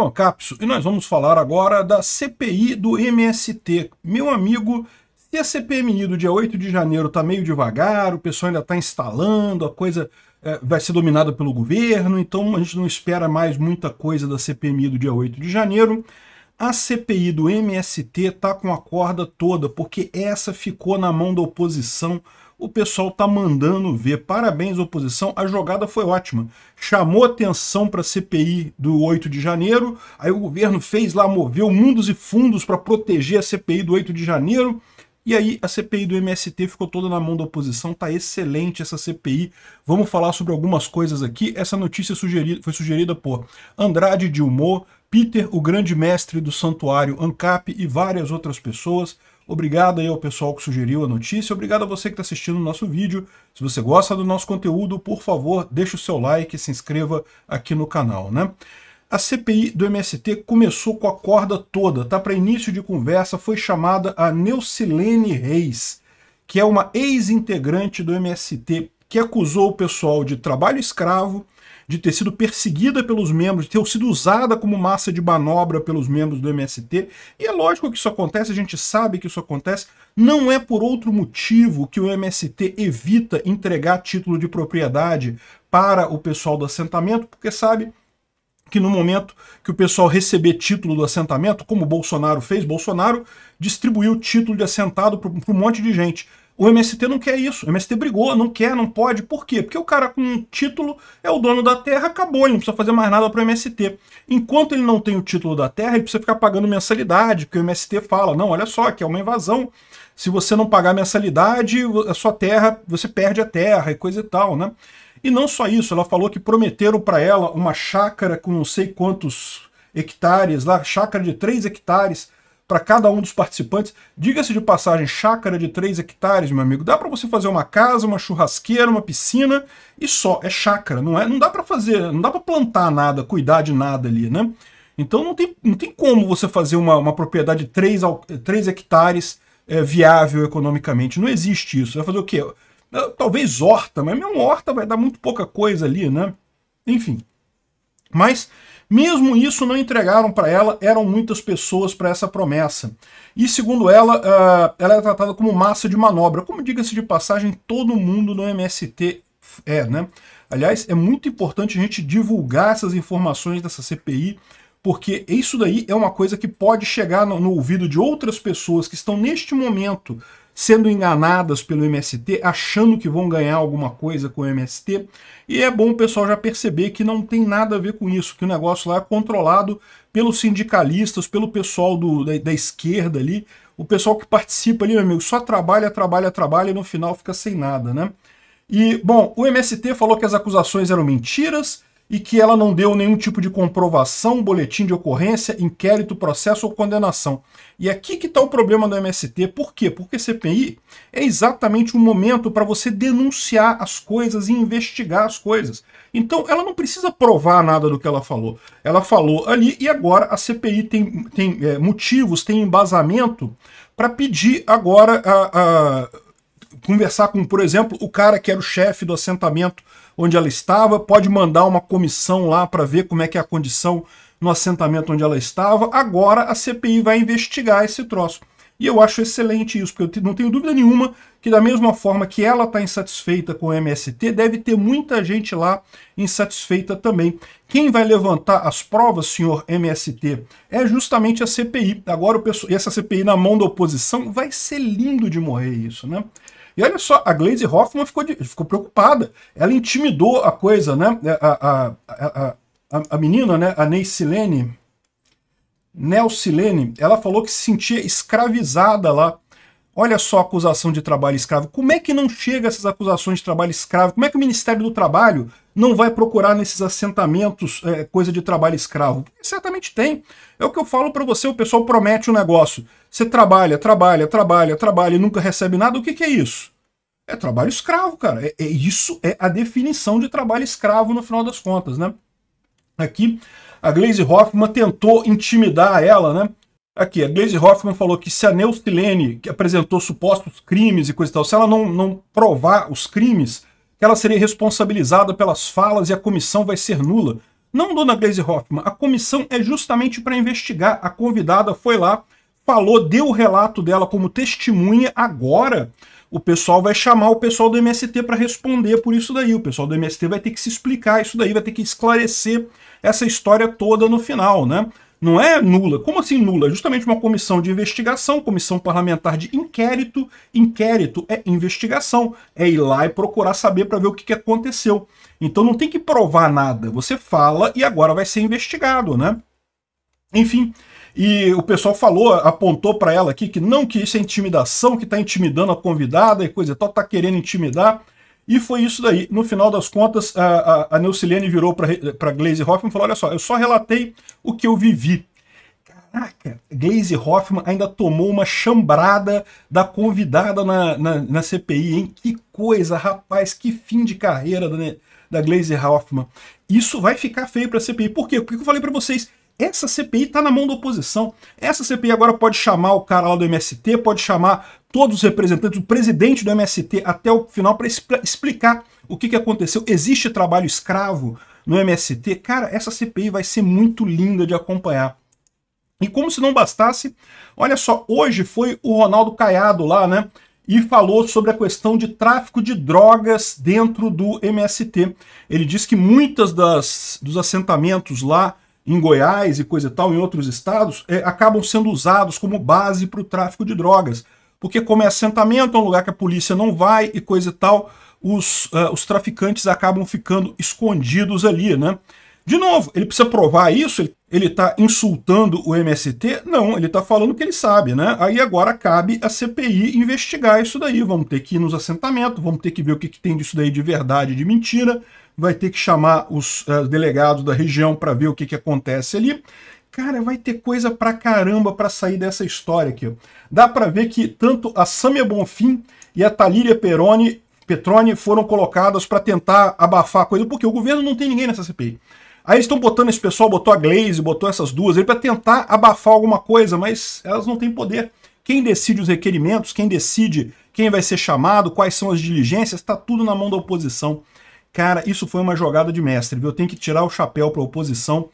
Então, Capso, e nós vamos falar agora da CPI do MST. Meu amigo, se a CPMI do dia 8 de janeiro está meio devagar, o pessoal ainda está instalando, a coisa vai ser dominada pelo governo, então a gente não espera mais muita coisa da CPMI do dia 8 de janeiro. A CPI do MST está com a corda toda, porque essa ficou na mão da oposição. O pessoal tá mandando ver. Parabéns, oposição. A jogada foi ótima. Chamou atenção para a CPI do 8 de janeiro. Aí o governo fez lá, moveu mundos e fundos para proteger a CPI do 8 de janeiro. E aí a CPI do MST ficou toda na mão da oposição. Tá excelente essa CPI. Vamos falar sobre algumas coisas aqui. Essa notícia foi sugerida por Andrade Dilmor, Peter, o grande mestre do santuário ANCAP e várias outras pessoas. Obrigado aí ao pessoal que sugeriu a notícia, obrigado a você que está assistindo o nosso vídeo. Se você gosta do nosso conteúdo, por favor, deixa o seu like e se inscreva aqui no canal, né? A CPI do MST começou com a corda toda, tá? Para início de conversa foi chamada a Nelcilene Reis, que é uma ex-integrante do MST, que acusou o pessoal de trabalho escravo, de ter sido perseguida pelos membros, de ter sido usada como massa de manobra pelos membros do MST. E é lógico que isso acontece, a gente sabe que isso acontece. Não é por outro motivo que o MST evita entregar título de propriedade para o pessoal do assentamento, porque sabe que no momento que o pessoal receber título do assentamento, como Bolsonaro fez, Bolsonaro distribuiu título de assentado para um monte de gente. O MST não quer isso, o MST brigou, não quer, não pode, por quê? Porque o cara com um título é o dono da terra, acabou, ele não precisa fazer mais nada para o MST. Enquanto ele não tem o título da terra, ele precisa ficar pagando mensalidade, porque o MST fala, não, olha só, que é uma invasão, se você não pagar mensalidade, a sua terra, você perde a terra e coisa e tal, né? E não só isso, ela falou que prometeram para ela uma chácara com não sei quantos hectares, lá, chácara de 3 hectares, para cada um dos participantes. Diga-se de passagem, chácara de 3 hectares, meu amigo, dá para você fazer uma casa, uma churrasqueira, uma piscina, e só, é chácara, não é? Não dá para fazer, não dá para plantar nada, cuidar de nada ali, né? Então não tem como você fazer uma propriedade de 3 hectares viável economicamente, não existe isso. Vai fazer o quê? Talvez horta, mas mesmo horta vai dar muito pouca coisa ali, né? Enfim, mas mesmo isso não entregaram para ela, eram muitas pessoas para essa promessa. E segundo ela, ela é tratada como massa de manobra. Como diga-se de passagem, todo mundo no MST é, né? Aliás, é muito importante a gente divulgar essas informações dessa CPI, porque isso daí é uma coisa que pode chegar no ouvido de outras pessoas que estão neste momento sendo enganadas pelo MST, achando que vão ganhar alguma coisa com o MST, e é bom o pessoal já perceber que não tem nada a ver com isso, que o negócio lá é controlado pelos sindicalistas, pelo pessoal da esquerda ali, o pessoal que participa ali, meu amigo, só trabalha, trabalha, trabalha, e no final fica sem nada, né? E, bom, o MST falou que as acusações eram mentiras, e que ela não deu nenhum tipo de comprovação, boletim de ocorrência, inquérito, processo ou condenação. E aqui que está o problema do MST. Por quê? Porque CPI é exatamente o momento para você denunciar as coisas e investigar as coisas. Então ela não precisa provar nada do que ela falou. Ela falou ali e agora a CPI tem motivos, tem embasamento para pedir agora conversar com, por exemplo, o cara que era o chefe do assentamento onde ela estava, pode mandar uma comissão lá para ver como é que é a condição no assentamento onde ela estava. Agora a CPI vai investigar esse troço. E eu acho excelente isso, porque eu não tenho dúvida nenhuma que da mesma forma que ela está insatisfeita com o MST, deve ter muita gente lá insatisfeita também. Quem vai levantar as provas, senhor MST, é justamente a CPI. Agora e essa CPI na mão da oposição, vai ser lindo de morrer isso, né? E olha só, a Gleisi Hoffmann ficou preocupada. Ela intimidou a coisa, né? A menina, né? A Nelcilene, ela falou que se sentia escravizada lá. Olha só a acusação de trabalho escravo. Como é que não chega essas acusações de trabalho escravo? Como é que o Ministério do Trabalho não vai procurar nesses assentamentos coisa de trabalho escravo? Porque certamente tem. É o que eu falo para você, o pessoal promete um negócio. Você trabalha, trabalha, trabalha, trabalha e nunca recebe nada. O que é isso? É trabalho escravo, cara. Isso é a definição de trabalho escravo no final das contas, né? Aqui, a Gleisi Hoffmann tentou intimidar ela, né? Aqui, a Gleisi Hoffmann falou que se a Nelcilene, que apresentou supostos crimes e coisa e tal, se ela não provar os crimes, ela seria responsabilizada pelas falas e a comissão vai ser nula. Não, dona Gleisi Hoffmann, a comissão é justamente para investigar. A convidada foi lá, falou, deu o relato dela como testemunha. Agora o pessoal vai chamar o pessoal do MST para responder por isso daí. O pessoal do MST vai ter que se explicar isso daí, vai ter que esclarecer essa história toda no final, né? Não é nula. Como assim nula? É justamente uma comissão de investigação, comissão parlamentar de inquérito. Inquérito é investigação. É ir lá e procurar saber para ver o que aconteceu. Então não tem que provar nada. Você fala e agora vai ser investigado, né? Enfim, e o pessoal falou, apontou para ela aqui que não, que isso é intimidação, que está intimidando a convidada e coisa e tal, está querendo intimidar. E foi isso daí. No final das contas, a Nelcilene virou para Gleisi Hoffmann e falou, olha só, eu só relatei o que eu vivi. Caraca, Gleisi Hoffmann ainda tomou uma chambrada da convidada na CPI, hein? Que coisa, rapaz, que fim de carreira da Gleisi Hoffmann. Isso vai ficar feio para a CPI. Por quê? Porque eu falei para vocês, essa CPI está na mão da oposição. Essa CPI agora pode chamar o cara lá do MST, pode chamar todos os representantes, o presidente do MST até o final para explicar o que aconteceu. Existe trabalho escravo no MST? Cara, essa CPI vai ser muito linda de acompanhar. E como se não bastasse, olha só, hoje foi o Ronaldo Caiado lá, né? E falou sobre a questão de tráfico de drogas dentro do MST. Ele diz que muitas dos assentamentos lá em Goiás e coisa e tal, em outros estados, acabam sendo usados como base para o tráfico de drogas. Porque como é assentamento, é um lugar que a polícia não vai e coisa e tal, os traficantes acabam ficando escondidos ali, né? De novo, ele precisa provar isso? Ele está insultando o MST? Não, ele está falando que ele sabe, né? Aí agora cabe a CPI investigar isso daí. Vamos ter que ir nos assentamentos, vamos ter que ver o que tem disso daí de verdade, de mentira. Vai ter que chamar os delegados da região para ver o que acontece ali. Cara, vai ter coisa pra caramba pra sair dessa história aqui. Dá pra ver que tanto a Sâmia Bonfim e a Talíria Petrone foram colocadas pra tentar abafar a coisa, porque o governo não tem ninguém nessa CPI. Aí eles estão botando esse pessoal, botou a Gleisi, botou essas duas aí pra tentar abafar alguma coisa, mas elas não têm poder. Quem decide os requerimentos, quem decide quem vai ser chamado, quais são as diligências, tá tudo na mão da oposição. Cara, isso foi uma jogada de mestre, viu? Eu tenho que tirar o chapéu pra oposição.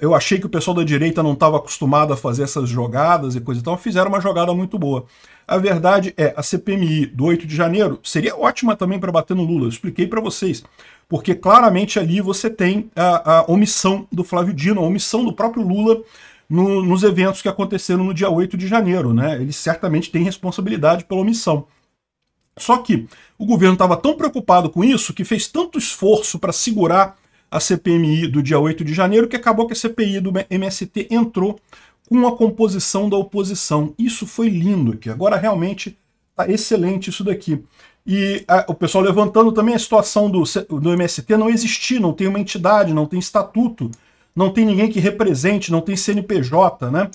Eu achei que o pessoal da direita não estava acostumado a fazer essas jogadas e coisa e tal, fizeram uma jogada muito boa. A verdade é, a CPMI do 8 de janeiro seria ótima também para bater no Lula, eu expliquei para vocês, porque claramente ali você tem a omissão do Flávio Dino, a omissão do próprio Lula nos eventos que aconteceram no dia 8 de janeiro, né? Ele certamente tem responsabilidade pela omissão. Só que o governo estava tão preocupado com isso que fez tanto esforço para segurar a CPMI do dia 8 de janeiro, que acabou que a CPI do MST entrou com a composição da oposição. Isso foi lindo aqui. Agora realmente tá excelente isso daqui. E o pessoal levantando também a situação do MST não existir, não tem uma entidade, não tem estatuto, não tem ninguém que represente, não tem CNPJ, né?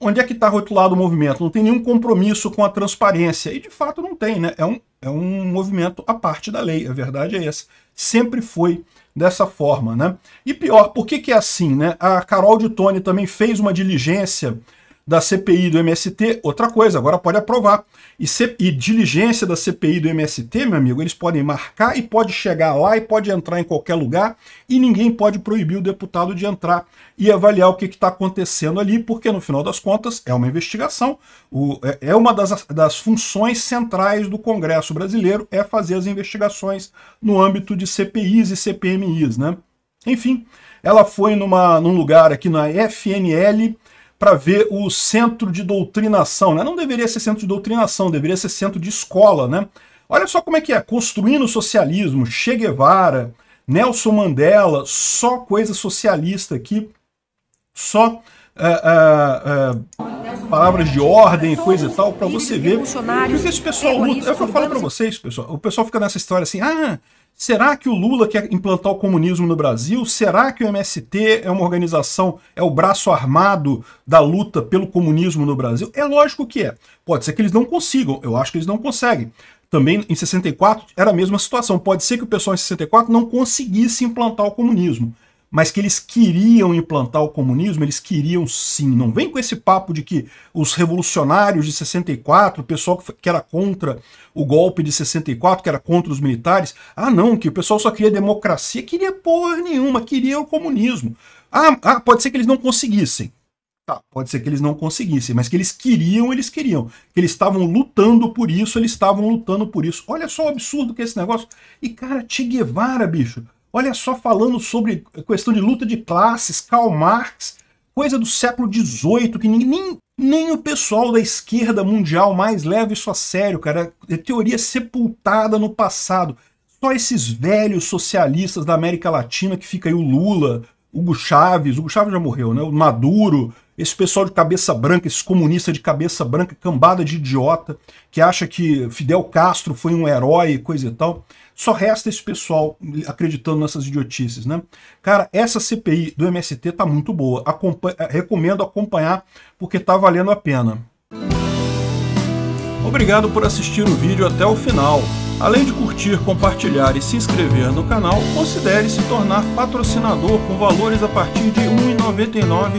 Onde é que está rotulado o movimento? Não tem nenhum compromisso com a transparência. E de fato não tem, né? É um movimento à parte da lei, a verdade é essa. Sempre foi dessa forma, né? E pior, por que é assim, né? A Carol de Tony também fez uma diligência da CPI do MST, outra coisa, agora pode aprovar. E diligência da CPI do MST, meu amigo, eles podem marcar e pode chegar lá e pode entrar em qualquer lugar e ninguém pode proibir o deputado de entrar e avaliar o que está acontecendo ali, porque no final das contas é uma investigação, é uma das funções centrais do Congresso brasileiro, é fazer as investigações no âmbito de CPIs e CPMIs, né? Enfim, ela foi num lugar aqui na FNL, para ver o centro de doutrinação, né? Não deveria ser centro de doutrinação, deveria ser centro de escola, né? Olha só como é que é, construindo o socialismo, Che Guevara, Nelson Mandela, só coisa socialista aqui, só palavras de ordem, coisa e tal, para você ver. Porque esse pessoal luta, eu falo para vocês, pessoal, o pessoal fica nessa história assim, será que o Lula quer implantar o comunismo no Brasil? Será que o MST é uma organização, é o braço armado da luta pelo comunismo no Brasil? É lógico que é. Pode ser que eles não consigam, eu acho que eles não conseguem. Também em 64 era a mesma situação, pode ser que o pessoal em 64 não conseguisse implantar o comunismo. mas que eles queriam implantar o comunismo, eles queriam sim. Não vem com esse papo de que os revolucionários de 64, o pessoal que era contra o golpe de 64, que era contra os militares, ah não, que o pessoal só queria democracia, queria porra nenhuma, queria o comunismo. Ah, pode ser que eles não conseguissem. Tá, pode ser que eles não conseguissem, mas que eles queriam, que eles estavam lutando por isso, eles estavam lutando por isso. Olha só o absurdo que é esse negócio. E cara, Che Guevara, bicho, olha só falando sobre a questão de luta de classes, Karl Marx, coisa do século XVIII, que nem o pessoal da esquerda mundial mais leva isso a sério, cara. É teoria sepultada no passado. Só esses velhos socialistas da América Latina, que fica aí o Lula, Hugo Chávez já morreu, né? O Maduro, esse pessoal de cabeça branca, esses comunistas de cabeça branca, cambada de idiota, que acha que Fidel Castro foi um herói, coisa e tal. Só resta esse pessoal acreditando nessas idiotices, né? Cara, essa CPI do MST tá muito boa. Recomendo acompanhar, porque tá valendo a pena. Obrigado por assistir o vídeo até o final. Além de curtir, compartilhar e se inscrever no canal, considere se tornar patrocinador com valores a partir de R$ 1,99.